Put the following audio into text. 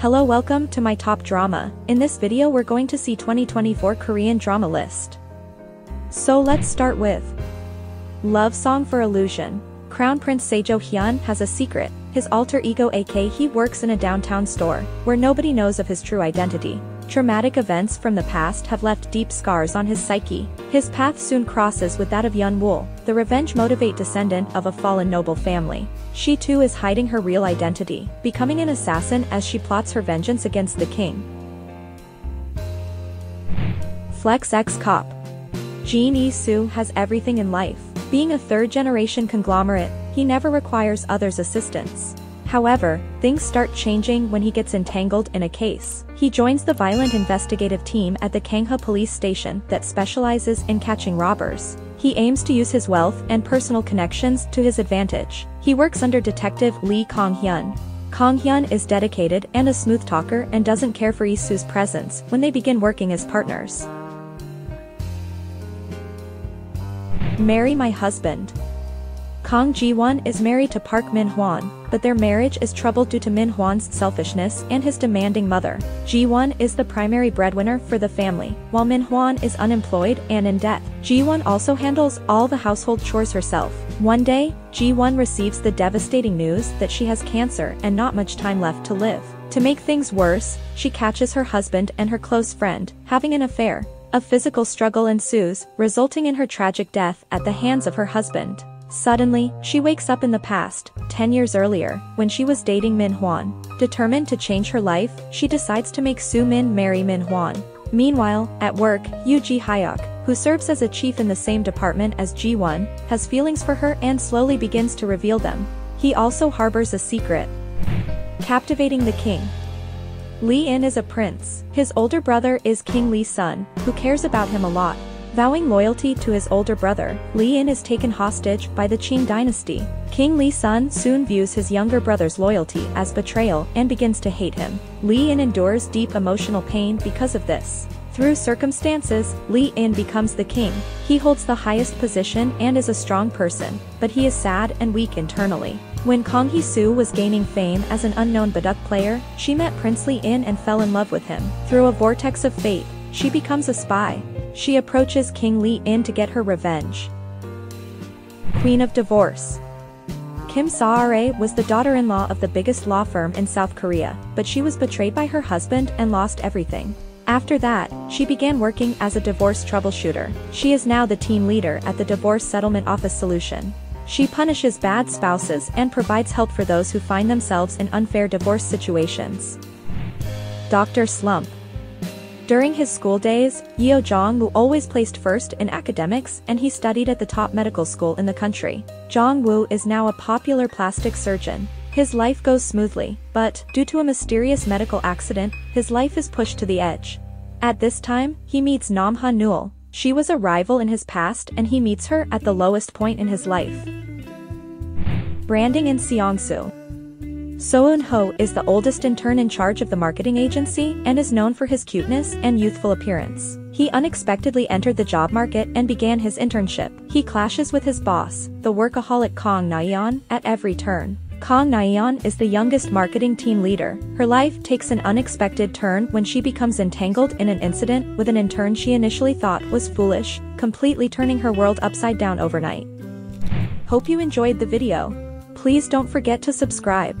Hello, welcome to my top drama. In this video we're going to see 2024 Korean drama list. So let's start with Love Song for Illusion. Crown Prince Sejo Hyun has a secret. His alter ego AK He works in a downtown store, where nobody knows of his true identity. Traumatic events from the past have left deep scars on his psyche. His path soon crosses with that of Yeon-woo, the revenge-motivate descendant of a fallen noble family. She too is hiding her real identity, becoming an assassin as she plots her vengeance against the king. Flex X-Cop. Jeon Ee-su has everything in life. Being a third-generation conglomerate, he never requires others' assistance. However, things start changing when he gets entangled in a case. He joins the violent investigative team at the Kangha police station that specializes in catching robbers. He aims to use his wealth and personal connections to his advantage. He works under Detective Lee Kang-hyun. Kang-hyun is dedicated and a smooth talker and doesn't care for Ee-su's presence when they begin working as partners. Marry My Husband. Kang Ji-won is married to Park Min-hwan, but their marriage is troubled due to Min-hwan's selfishness and his demanding mother. Ji-won is the primary breadwinner for the family, while Min-hwan is unemployed and in debt. Ji-won also handles all the household chores herself. One day, Ji-won receives the devastating news that she has cancer and not much time left to live. To make things worse, she catches her husband and her close friend having an affair. A physical struggle ensues, resulting in her tragic death at the hands of her husband. Suddenly, she wakes up in the past, 10 years earlier, when she was dating Min-hwan. Determined to change her life, she decides to make Su Min marry Min-hwan. Meanwhile, at work, Yu Ji Hyuk, who serves as a chief in the same department as Ji-won, has feelings for her and slowly begins to reveal them. He also harbors a secret. Captivating the King. Lee In is a prince. His older brother is King Lee Sun, who cares about him a lot. Vowing loyalty to his older brother, Lee In is taken hostage by the Qing dynasty. King Lee Sun soon views his younger brother's loyalty as betrayal and begins to hate him. Lee In endures deep emotional pain because of this. Through circumstances, Lee In becomes the king. He holds the highest position and is a strong person, but he is sad and weak internally. When Kong He-su was gaining fame as an unknown baduk player, she met Prince Lee In and fell in love with him. Through a vortex of fate, she becomes a spy. She approaches King Lee In to get her revenge. Queen of Divorce. Kim Sa-ra was the daughter-in-law of the biggest law firm in South Korea, but she was betrayed by her husband and lost everything. After that, she began working as a divorce troubleshooter. She is now the team leader at the Divorce Settlement Office Solution. She punishes bad spouses and provides help for those who find themselves in unfair divorce situations. Dr. Slump. During his school days, Yeo Jong-woo always placed first in academics and he studied at the top medical school in the country. Jong-woo is now a popular plastic surgeon. His life goes smoothly, but, due to a mysterious medical accident, his life is pushed to the edge. At this time, he meets Nam Ha-nul. She was a rival in his past and he meets her at the lowest point in his life. Branding in Seongsu. Seo Eun-ho is the oldest intern in charge of the marketing agency and is known for his cuteness and youthful appearance. He unexpectedly entered the job market and began his internship. He clashes with his boss, the workaholic Kang Na-yeon, at every turn. Kang Na-yeon is the youngest marketing team leader. Her life takes an unexpected turn when she becomes entangled in an incident with an intern she initially thought was foolish, completely turning her world upside down overnight. Hope you enjoyed the video. Please don't forget to subscribe.